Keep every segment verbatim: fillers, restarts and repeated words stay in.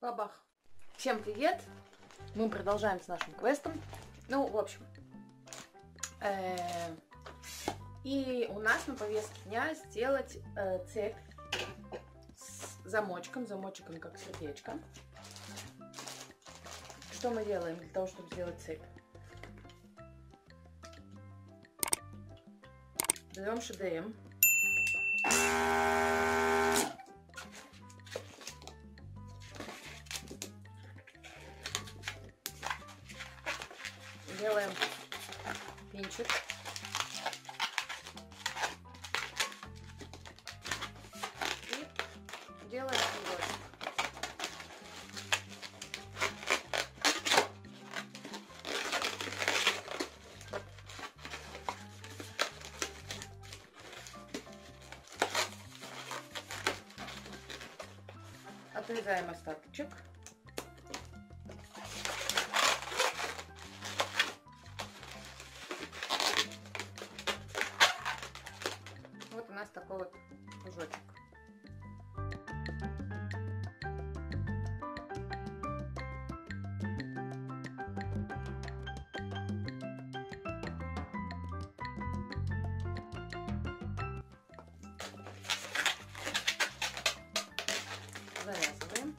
Бабах. Всем привет! Мы продолжаем с нашим квестом. Ну, в общем. Э-э- и у нас на повестке дня сделать э- цепь с замочком. Замочком как сердечко. Что мы делаем для того, чтобы сделать цепь? Берем ШДМ. Делаем пинчик. И делаем кружочек. Отрезаем остаточек. У нас такой вот кружочек. Завязываем.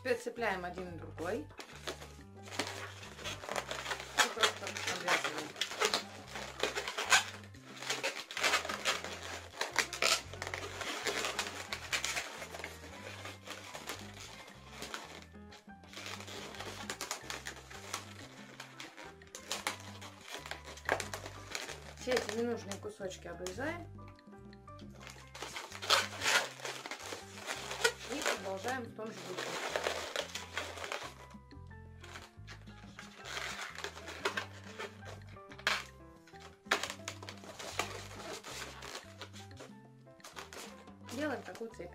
Теперь цепляем один на другой. И просто обвязываем. Все эти ненужные кусочки обрезаем и продолжаем в том же духе. Делаем такую цепь.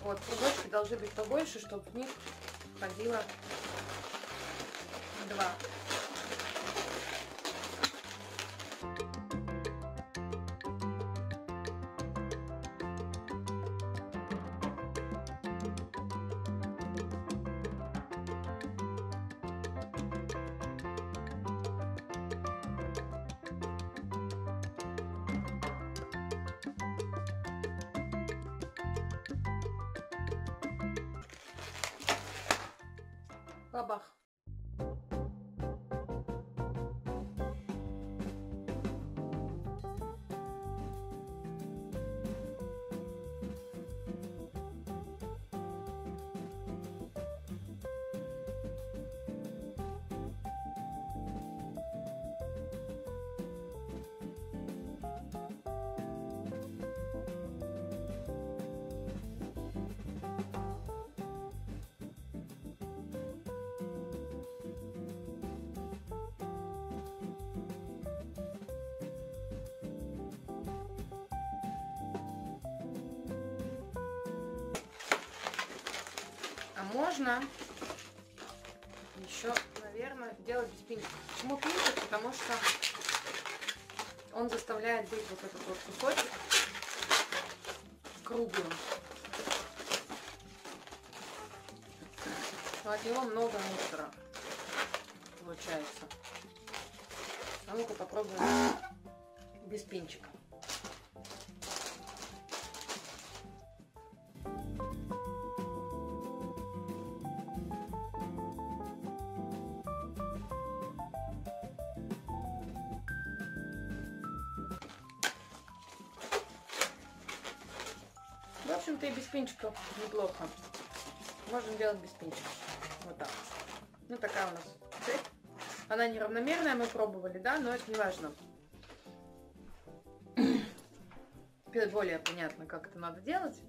Вот, кружочки должны быть побольше, чтобы в них входило два. Бабах. Можно еще, наверное, делать без пинчика. Почему пинчик? Потому что он заставляет быть вот этот вот кусочек круглым. Но от него много мусора получается. А ну-ка попробуем без пинчика. В общем-то и без пинчиков неплохо. Можем делать без пинчиков. Вот так. Ну такая у нас цепь. Она неравномерная, мы пробовали, да, но это не важно. Теперь более понятно, как это надо делать.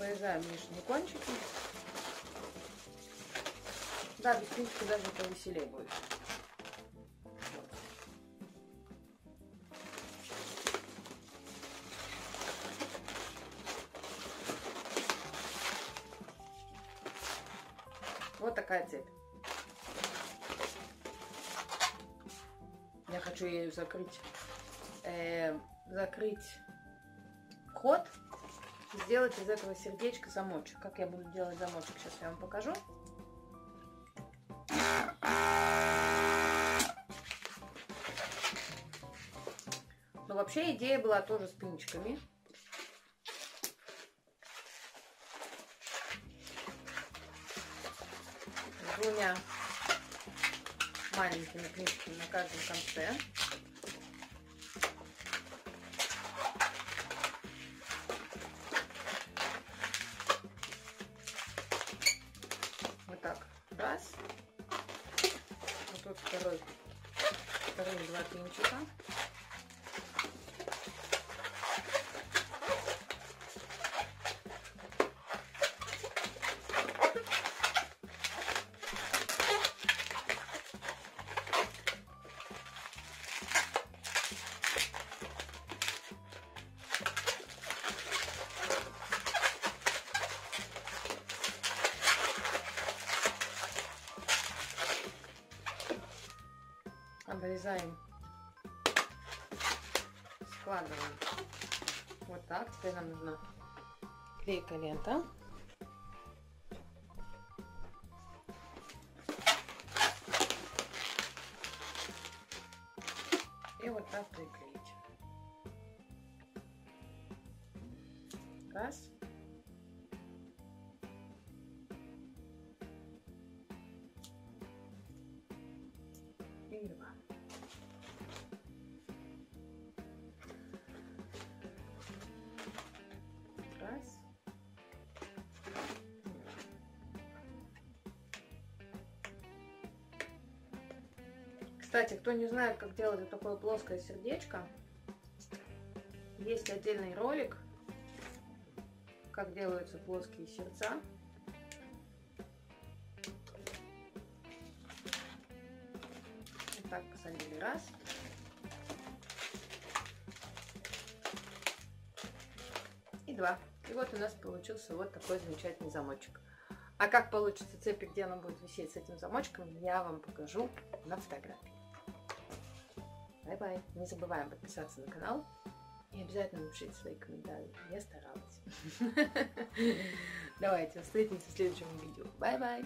Обрезаем лишние кончики. Да, без крючки даже повеселее будет. Вот такая цепь. Я хочу ею закрыть, э, закрыть ход, сделать из этого сердечко замочек. Как я буду делать замочек, сейчас я вам покажу. Но вообще идея была тоже с пенечками. Двумя маленькими пинчиками на каждом конце. Вот так. Раз. Вот тут второй, вторые два пинчика. Обрезаем, складываем вот так. Теперь нам нужна клейкая лента. И вот так приклеить. Раз. И два. Раз. Кстати, кто не знает, как делать вот такое плоское сердечко, есть отдельный ролик, как делаются плоские сердца. Вот так посадили раз. И два. И вот у нас получился вот такой замечательный замочек. А как получится цепь, где она будет висеть с этим замочком, я вам покажу на фотографии. Бай-бай. Не забываем подписаться на канал и обязательно напишите свои комментарии. Я старалась. Давайте встретимся в следующем видео. Бай-бай.